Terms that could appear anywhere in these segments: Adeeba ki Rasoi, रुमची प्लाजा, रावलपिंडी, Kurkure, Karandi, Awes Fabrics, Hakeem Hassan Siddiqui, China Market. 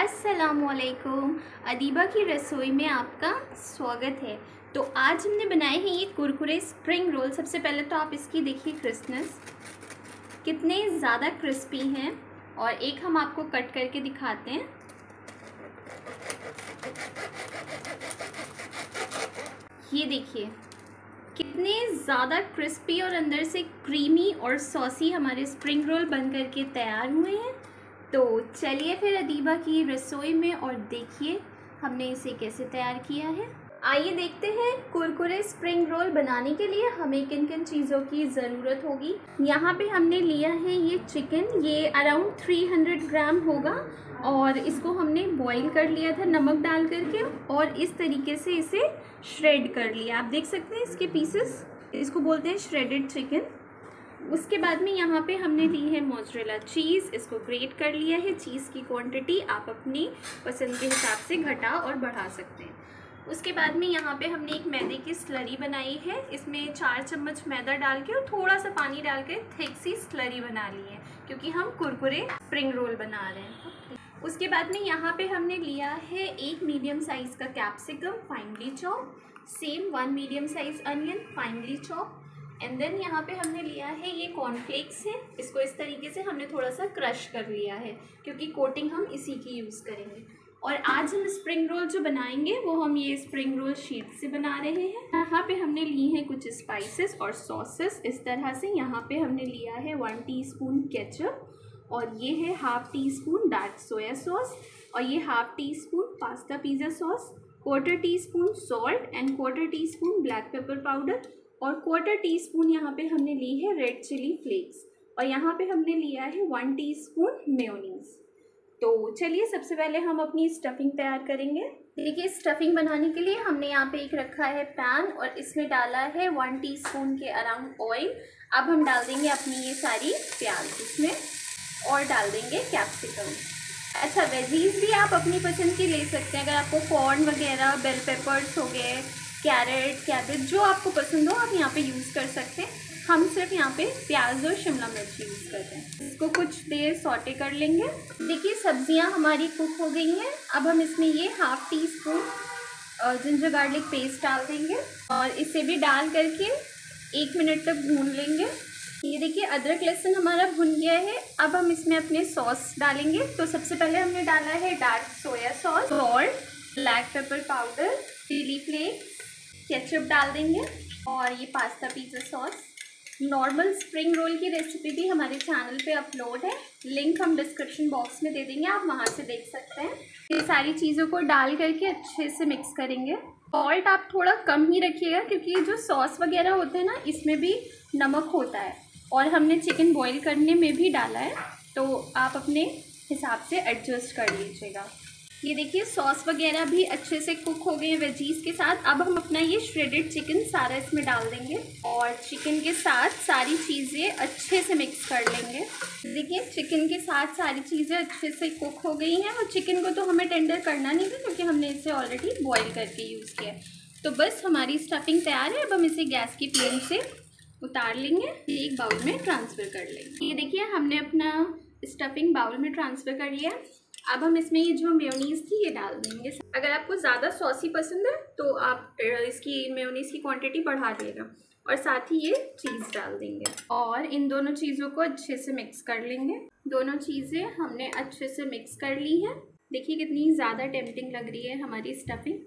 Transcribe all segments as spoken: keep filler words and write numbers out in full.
अस्सलामुअलैकुम, अदीबा की रसोई में आपका स्वागत है। तो आज हमने बनाए हैं ये कुरकुरे स्प्रिंग रोल। सबसे पहले तो आप इसकी देखिए क्रिस्पनेस कितने ज़्यादा क्रिस्पी हैं। और एक हम आपको कट करके दिखाते हैं। ये देखिए कितने ज़्यादा क्रिस्पी और अंदर से क्रीमी और सॉसी हमारे स्प्रिंग रोल बन करके तैयार हुए हैं। तो चलिए फिर अदीबा की रसोई में और देखिए हमने इसे कैसे तैयार किया है। आइए देखते हैं कुरकुरे स्प्रिंग रोल बनाने के लिए हमें किन किन चीज़ों की ज़रूरत होगी। यहाँ पे हमने लिया है ये चिकन, ये अराउंड तीन सौ ग्राम होगा और इसको हमने बॉईल कर लिया था नमक डाल करके और इस तरीके से इसे श्रेड कर लिया। आप देख सकते हैं इसके पीसेस, इसको बोलते हैं श्रेडेड चिकन। उसके बाद में यहाँ पे हमने ली है मोज़रेला चीज़, इसको ग्रेट कर लिया है। चीज़ की क्वांटिटी आप अपनी पसंद के हिसाब से घटा और बढ़ा सकते हैं। उसके बाद में यहाँ पे हमने एक मैदे की स्लरी बनाई है। इसमें चार चम्मच मैदा डाल के और थोड़ा सा पानी डाल के थिक सी स्लरी बना ली है, क्योंकि हम कुरकुरे स्प्रिंग रोल बना रहे हैं। उसके बाद में यहाँ पे हमने लिया है एक मीडियम साइज़ का capsicum finely chop, same one medium size onion finely chop. And then यहाँ पे हमने लिया है ये कॉर्नफ्लेक्स है, इसको इस तरीके से हमने थोड़ा सा क्रश कर लिया है, क्योंकि कोटिंग हम इसी की यूज़ करेंगे। और आज हम स्प्रिंग रोल जो बनाएंगे वो हम ये स्प्रिंग रोल शीट से बना रहे हैं। यहाँ पे हमने ली हैं कुछ स्पाइसेस और सॉसेस इस तरह से। यहाँ पे हमने लिया है वन टीस्पून केचप और ये है half tea spoon dark soya sauce और ये half tea spoon pasta pizza sauce, quarter tea spoon salt and quarter tea spoon black pepper powder और क्वार्टर टी स्पून यहाँ पे हमने ली है रेड चिली फ्लेक्स और यहाँ पे हमने लिया है वन टीस्पून मेयोनीज। तो चलिए सबसे पहले हम अपनी स्टफिंग तैयार करेंगे। देखिए स्टफिंग बनाने के लिए हमने यहाँ पे एक रखा है पैन और इसमें डाला है वन टीस्पून के अराउंड ऑयल। अब हम डाल देंगे अपनी ये सारी प्याज इसमें और डाल देंगे कैप्सिकम। अच्छा, वेजीज भी आप अपनी पसंद की ले सकते हैं। अगर आपको कॉर्न वगैरह, बेल पेपर्स हो गए, कैरेट, कैबेज, जो आपको पसंद हो आप यहाँ पे यूज़ कर सकते हैं। हम सिर्फ यहाँ पे प्याज और शिमला मिर्च यूज़ कर रहे हैं। इसको कुछ देर सॉटे कर लेंगे। देखिए सब्जियाँ हमारी कुक हो गई हैं। अब हम इसमें ये half tea spoon ginger garlic paste डाल देंगे और इसे भी डाल करके एक मिनट तक भून लेंगे। ये देखिए अदरक लहसुन हमारा भुन गया है। अब हम इसमें अपने सॉस डालेंगे। तो सबसे पहले हमने डाला है dark soya sauce, salt, black pepper powder, chilli flakes, ketchup डाल देंगे और ये pasta pizza sauce. Normal spring roll की रेसिपी भी हमारे चैनल पे अपलोड है, लिंक हम डिस्क्रिप्शन बॉक्स में दे देंगे, आप वहाँ से देख सकते हैं। ये सारी चीज़ों को डाल करके अच्छे से मिक्स करेंगे। सॉल्ट आप थोड़ा कम ही रखिएगा, क्योंकि जो सॉस वगैरह होते हैं ना इसमें भी नमक होता है और हमने चिकन बॉईल करने में भी डाला है, तो आप अपने हिसाब से एडजस्ट कर लीजिएगा। ये देखिए सॉस वगैरह भी अच्छे से कुक हो गए हैं वेजीज़ के साथ। अब हम अपना ये श्रेडेड चिकन सारा इसमें डाल देंगे और चिकन के साथ सारी चीज़ें अच्छे से मिक्स कर लेंगे। देखिए चिकन के साथ सारी चीज़ें अच्छे से कुक हो गई हैं और चिकन को तो हमें टेंडर करना नहीं था, क्योंकि हमने इसे ऑलरेडी बॉईल करके यूज़ किया। तो बस हमारी स्टफिंग तैयार है। अब हम इसे गैस की फ्लेम से उतार लेंगे, एक बाउल में ट्रांसफ़र कर लेंगे। ये देखिए हमने अपना स्टफिंग बाउल में ट्रांसफ़र कर लिया। अब हम इसमें ये जो मेयोनीज़ थी ये डाल देंगे। अगर आपको ज़्यादा सॉसी पसंद है तो आप इसकी मेयोनीज़ की क्वांटिटी बढ़ा देगा और साथ ही ये चीज़ डाल देंगे और इन दोनों चीज़ों को अच्छे से मिक्स कर लेंगे। दोनों चीज़ें हमने अच्छे से मिक्स कर ली हैं। देखिए कितनी ज़्यादा टेम्पटिंग लग रही है हमारी स्टफिंग।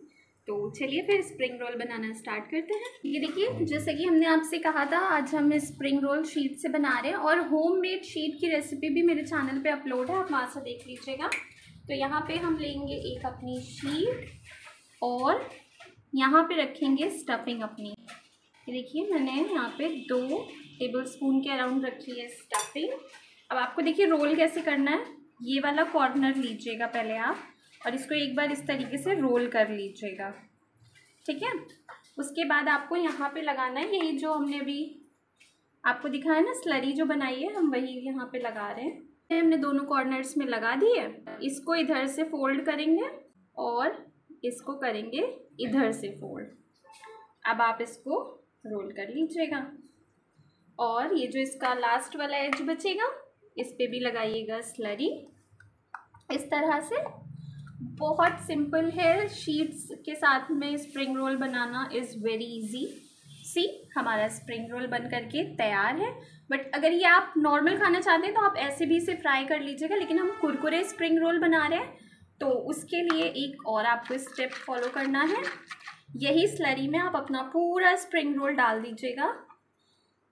तो चलिए फिर स्प्रिंग रोल बनाना स्टार्ट करते हैं। ये देखिए जैसा कि हमने आपसे कहा था आज हम स्प्रिंग रोल शीट से बना रहे हैं और होममेड शीट की रेसिपी भी मेरे चैनल पे अपलोड है, आप वहाँ से देख लीजिएगा। तो यहाँ पे हम लेंगे एक अपनी शीट और यहाँ पे रखेंगे स्टफिंग अपनी। देखिए मैंने यहाँ पे दो टेबल स्पून के अराउंड रखी है स्टफिंग। अब आपको देखिए रोल कैसे करना है। ये वाला कॉर्नर लीजिएगा पहले आप और इसको एक बार इस तरीके से रोल कर लीजिएगा, ठीक है। उसके बाद आपको यहाँ पे लगाना है यही जो हमने अभी आपको दिखाया ना स्लरी जो बनाई है, हम वही यहाँ पे लगा रहे हैं। हमने दोनों कॉर्नर्स में लगा दिए। इसको इधर से फोल्ड करेंगे और इसको करेंगे इधर से फोल्ड। अब आप इसको रोल कर लीजिएगा और ये जो इसका लास्ट वाला एज बचेगा इस पर भी लगाइएगा स्लरी। इस तरह से बहुत सिंपल है। शीट्स के साथ में स्प्रिंग रोल बनाना इज़ वेरी इजी। सी हमारा स्प्रिंग रोल बन करके तैयार है। बट अगर ये आप नॉर्मल खाना चाहते हैं तो आप ऐसे भी इसे फ्राई कर लीजिएगा, लेकिन हम कुरकुरे स्प्रिंग रोल बना रहे हैं तो उसके लिए एक और आपको स्टेप फॉलो करना है। यही स्लरी में आप अपना पूरा स्प्रिंग रोल डाल दीजिएगा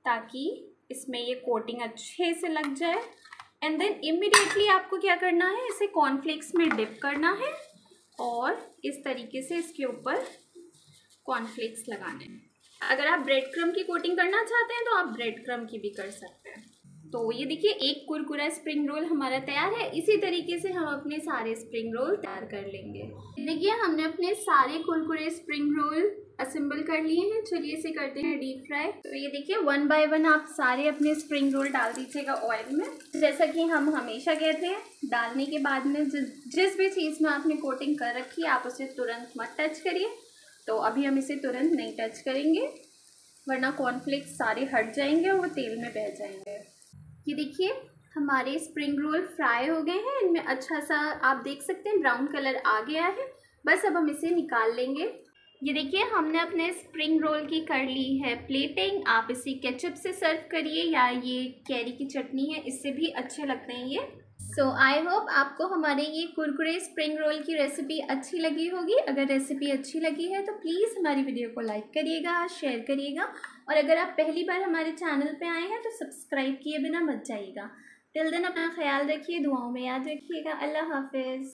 ताकि इसमें ये कोटिंग अच्छे से लग जाए। एंड देन इमीडिएटली आपको क्या करना है, इसे कॉर्नफ्लेक्स में डिप करना है और इस तरीके से इसके ऊपर कॉर्नफ्लेक्स लगाने हैं। अगर आप ब्रेड क्रम की कोटिंग करना चाहते हैं तो आप ब्रेड क्रम की भी कर सकते हैं। तो ये देखिए एक कुरकुरा स्प्रिंग रोल हमारा तैयार है। इसी तरीके से हम अपने सारे स्प्रिंग रोल तैयार कर लेंगे। देखिए हमने अपने सारे कुरकुरे स्प्रिंग रोल असेंबल कर लिए हैं। चलिए इसे करते हैं डीप फ्राई। तो ये देखिए वन बाय वन आप सारे अपने स्प्रिंग रोल डाल दीजिएगा ऑयल में। जैसा कि हम हमेशा कहते हैं, डालने के बाद में जिस जिस भी चीज़ में आपने कोटिंग कर रखी है आप उसे तुरंत मत टच करिए। तो अभी हम इसे तुरंत नहीं टच करेंगे वरना कॉर्नफ्लेक्स सारे हट जाएंगे और वो तेल में बह जाएंगे। ये देखिए हमारे स्प्रिंग रोल फ्राई हो गए हैं। इनमें अच्छा सा आप देख सकते हैं ब्राउन कलर आ गया है। बस अब हम इसे निकाल लेंगे। ये देखिए हमने अपने स्प्रिंग रोल की कर ली है प्लेटिंग। आप इसे केचप से सर्व करिए या ये कैरी की चटनी है इससे भी अच्छे लगते हैं ये। सो आई होप आपको हमारे ये कुरकुरे स्प्रिंग रोल की रेसिपी अच्छी लगी होगी। अगर रेसिपी अच्छी लगी है तो प्लीज़ हमारी वीडियो को लाइक करिएगा, शेयर करिएगा और अगर आप पहली बार हमारे चैनल पर आए हैं तो सब्सक्राइब किए बिना मत जाइएगा। टिल देन अपना ख्याल रखिए, दुआओं में याद रखिएगा। अल्लाह हाफिज़।